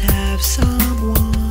have someone.